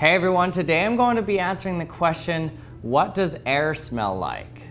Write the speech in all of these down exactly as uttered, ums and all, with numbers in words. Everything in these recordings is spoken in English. Hey everyone, today I'm going to be answering the question, what does air smell like?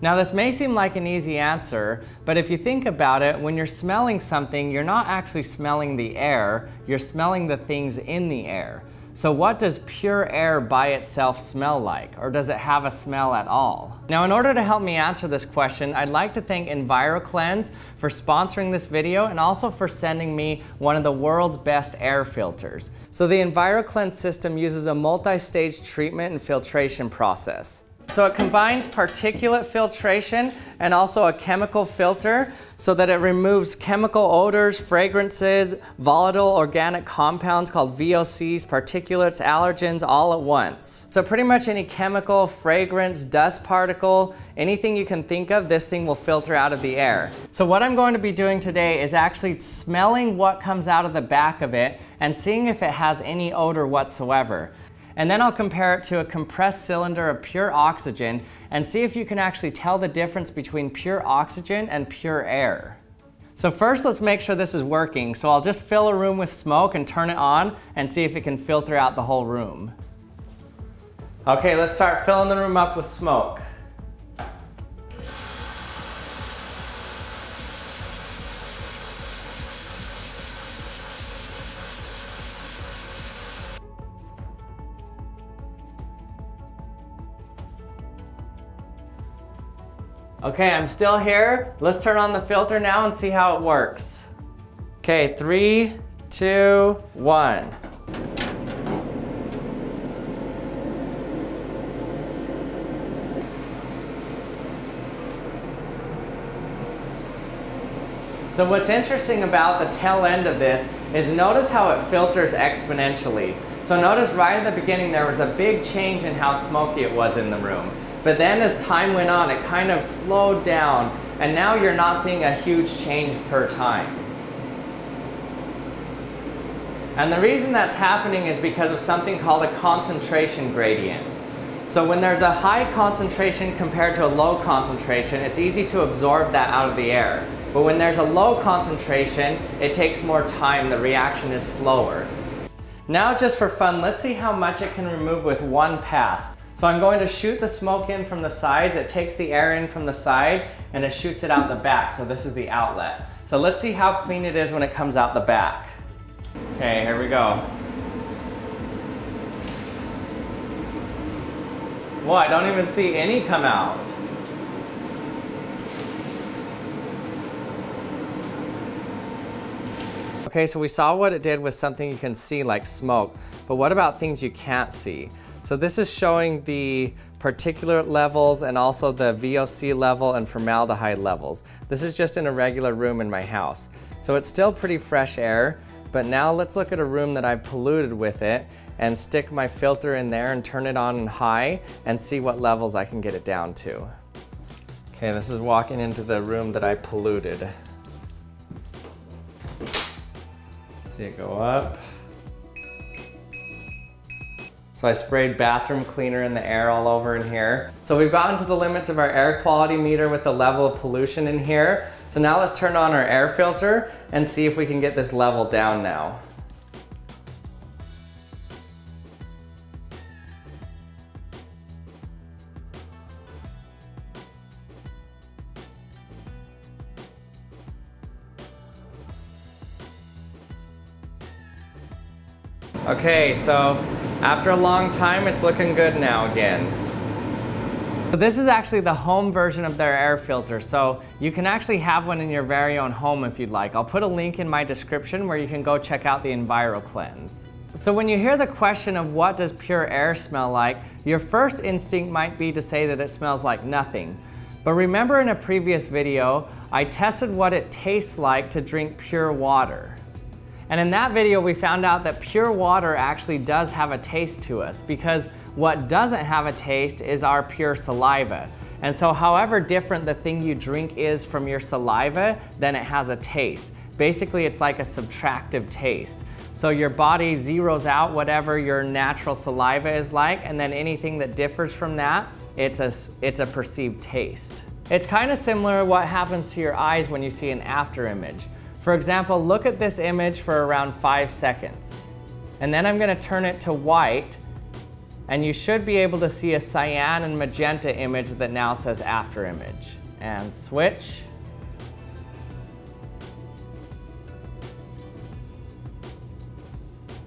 Now this may seem like an easy answer, but if you think about it, when you're smelling something, you're not actually smelling the air, you're smelling the things in the air. So what does pure air by itself smell like? Or does it have a smell at all? Now, in order to help me answer this question, I'd like to thank EnviroKlenz for sponsoring this video and also for sending me one of the world's best air filters. So the EnviroKlenz system uses a multi-stage treatment and filtration process. So it combines particulate filtration and also a chemical filter so that it removes chemical odors, fragrances, volatile organic compounds called V O Cs, particulates, allergens, all at once. So pretty much any chemical, fragrance, dust particle, anything you can think of, this thing will filter out of the air. So what I'm going to be doing today is actually smelling what comes out of the back of it and seeing if it has any odor whatsoever. And then I'll compare it to a compressed cylinder of pure oxygen and see if you can actually tell the difference between pure oxygen and pure air. So first, let's make sure this is working. So I'll just fill a room with smoke and turn it on and see if it can filter out the whole room. Okay, let's start filling the room up with smoke. Okay, I'm still here. Let's turn on the filter now and see how it works. Okay, three, two, one. So what's interesting about the tail end of this is notice how it filters exponentially. So notice right at the beginning there was a big change in how smoky it was in the room. But then as time went on, it kind of slowed down, and now you're not seeing a huge change per time. And the reason that's happening is because of something called a concentration gradient. So when there's a high concentration compared to a low concentration, it's easy to absorb that out of the air. But when there's a low concentration, it takes more time, the reaction is slower. Now just for fun, let's see how much it can remove with one pass. So I'm going to shoot the smoke in from the sides. It takes the air in from the side and it shoots it out the back. So this is the outlet. So let's see how clean it is when it comes out the back. Okay, here we go. Whoa, I don't even see any come out. Okay, so we saw what it did with something you can see like smoke, but what about things you can't see? So this is showing the particulate levels and also the V O C level and formaldehyde levels. This is just in a regular room in my house. So it's still pretty fresh air, but now let's look at a room that I've polluted with it and stick my filter in there and turn it on high and see what levels I can get it down to. Okay, this is walking into the room that I polluted. See it go up. So I sprayed bathroom cleaner in the air all over in here. So we've gotten to the limits of our air quality meter with the level of pollution in here. So now let's turn on our air filter and see if we can get this level down now. Okay, so after a long time, it's looking good now again. So this is actually the home version of their air filter. So you can actually have one in your very own home if you'd like. I'll put a link in my description where you can go check out the EnviroKlenz. So when you hear the question of what does pure air smell like, your first instinct might be to say that it smells like nothing. But remember in a previous video, I tested what it tastes like to drink pure water. And in that video, we found out that pure water actually does have a taste to us because what doesn't have a taste is our pure saliva. And so however different the thing you drink is from your saliva, then it has a taste. Basically, it's like a subtractive taste. So your body zeroes out whatever your natural saliva is like, and then anything that differs from that, it's a, it's a perceived taste. It's kind of similar to what happens to your eyes when you see an after image. For example, look at this image for around five seconds. And then I'm gonna turn it to white and you should be able to see a cyan and magenta image that now says after image. And switch.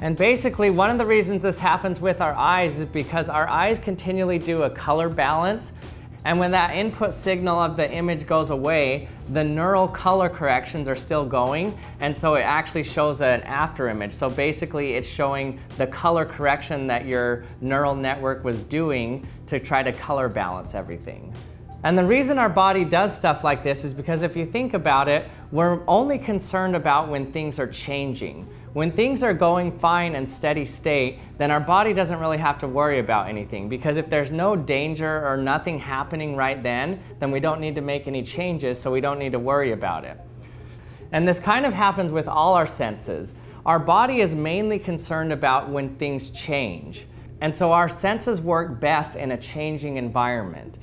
And basically, one of the reasons this happens with our eyes is because our eyes continually do a color balance, and when that input signal of the image goes away, the neural color corrections are still going, and so it actually shows an after image. So basically, it's showing the color correction that your neural network was doing to try to color balance everything. And the reason our body does stuff like this is because if you think about it, we're only concerned about when things are changing. When things are going fine and steady state, then our body doesn't really have to worry about anything, because if there's no danger or nothing happening right then, then we don't need to make any changes, so we don't need to worry about it. And this kind of happens with all our senses. Our body is mainly concerned about when things change, and so our senses work best in a changing environment.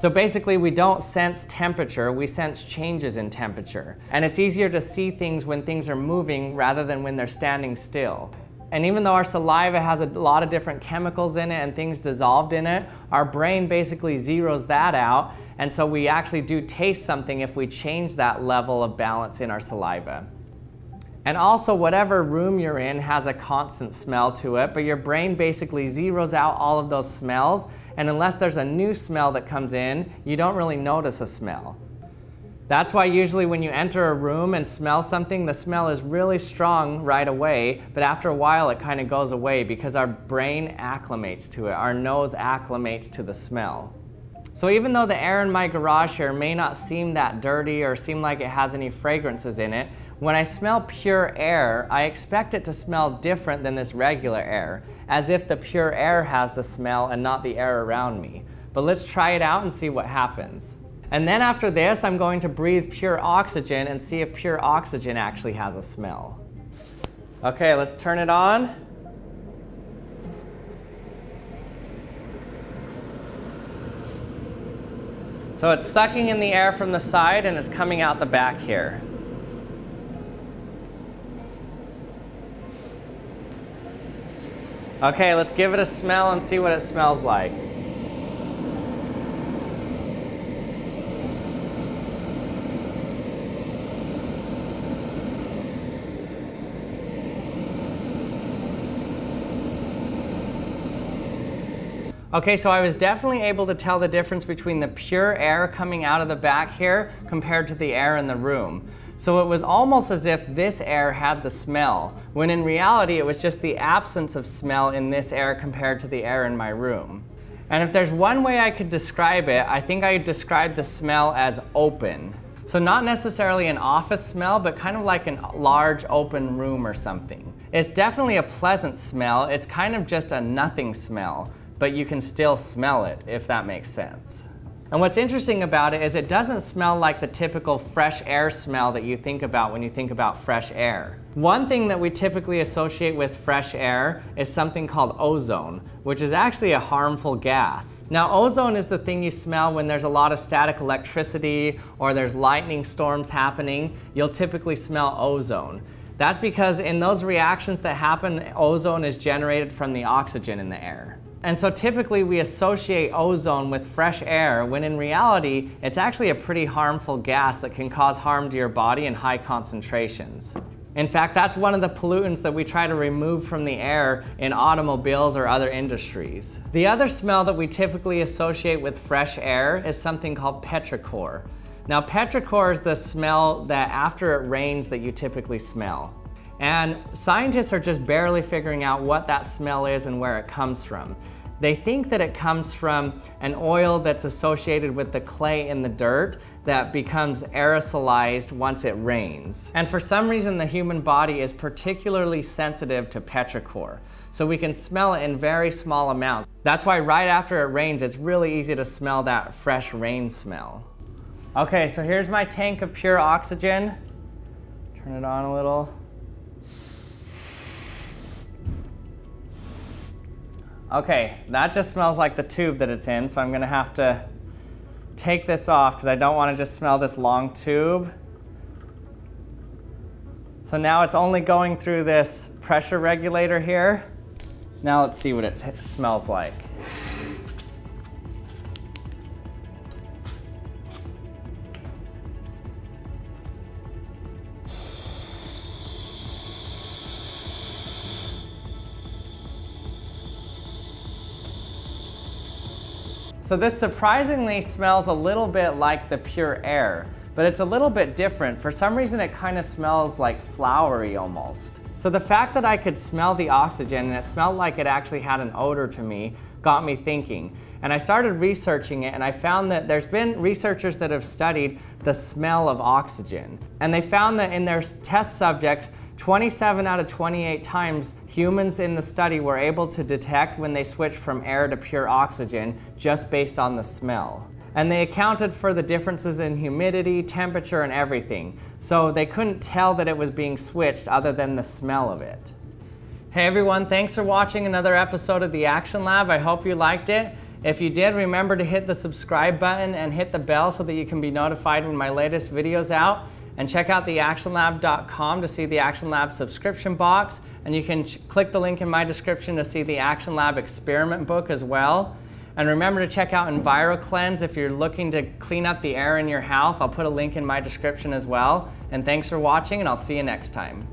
So basically, we don't sense temperature, we sense changes in temperature. And it's easier to see things when things are moving rather than when they're standing still. And even though our saliva has a lot of different chemicals in it and things dissolved in it, our brain basically zeroes that out, and so we actually do taste something if we change that level of balance in our saliva. And also, whatever room you're in has a constant smell to it, but your brain basically zeroes out all of those smells, and unless there's a new smell that comes in, you don't really notice a smell. That's why usually when you enter a room and smell something, the smell is really strong right away, but after a while it kind of goes away because our brain acclimates to it. Our nose acclimates to the smell. So even though the air in my garage here may not seem that dirty or seem like it has any fragrances in it, when I smell pure air, I expect it to smell different than this regular air, as if the pure air has the smell and not the air around me. But let's try it out and see what happens. And then after this, I'm going to breathe pure oxygen and see if pure oxygen actually has a smell. Okay, let's turn it on. So it's sucking in the air from the side and it's coming out the back here. Okay, let's give it a smell and see what it smells like. Okay, so I was definitely able to tell the difference between the pure air coming out of the back here compared to the air in the room. So it was almost as if this air had the smell, when in reality it was just the absence of smell in this air compared to the air in my room. And if there's one way I could describe it, I think I would describe the smell as open. So not necessarily an office smell, but kind of like a large open room or something. It's definitely a pleasant smell, it's kind of just a nothing smell, but you can still smell it, if that makes sense. And what's interesting about it is it doesn't smell like the typical fresh air smell that you think about when you think about fresh air. One thing that we typically associate with fresh air is something called ozone, which is actually a harmful gas. Now, ozone is the thing you smell when there's a lot of static electricity or there's lightning storms happening. You'll typically smell ozone. That's because in those reactions that happen, ozone is generated from the oxygen in the air. And so typically we associate ozone with fresh air, when in reality, it's actually a pretty harmful gas that can cause harm to your body in high concentrations. In fact, that's one of the pollutants that we try to remove from the air in automobiles or other industries. The other smell that we typically associate with fresh air is something called petrichor. Now, petrichor is the smell that after it rains that you typically smell. And scientists are just barely figuring out what that smell is and where it comes from. They think that it comes from an oil that's associated with the clay in the dirt that becomes aerosolized once it rains. And for some reason, the human body is particularly sensitive to petrichor, so we can smell it in very small amounts. That's why right after it rains, it's really easy to smell that fresh rain smell. Okay, so here's my tank of pure oxygen. Turn it on a little. Okay, that just smells like the tube that it's in, so I'm gonna have to take this off because I don't want to just smell this long tube. So now it's only going through this pressure regulator here. Now let's see what it t- smells like. So this surprisingly smells a little bit like the pure air, but it's a little bit different. For some reason, it kind of smells like flowery almost. So the fact that I could smell the oxygen and it smelled like it actually had an odor to me got me thinking. And I started researching it, and I found that there's been researchers that have studied the smell of oxygen. And they found that in their test subjects, twenty-seven out of twenty-eight times humans in the study were able to detect when they switched from air to pure oxygen just based on the smell. And they accounted for the differences in humidity, temperature, and everything. So they couldn't tell that it was being switched other than the smell of it. Hey everyone, thanks for watching another episode of The Action Lab. I hope you liked it. If you did, remember to hit the subscribe button and hit the bell so that you can be notified when my latest video's out. And check out the action lab dot com to see the Action Lab subscription box. And you can click the link in my description to see the Action Lab experiment book as well. And remember to check out EnviroKlenz if you're looking to clean up the air in your house. I'll put a link in my description as well. And thanks for watching, and I'll see you next time.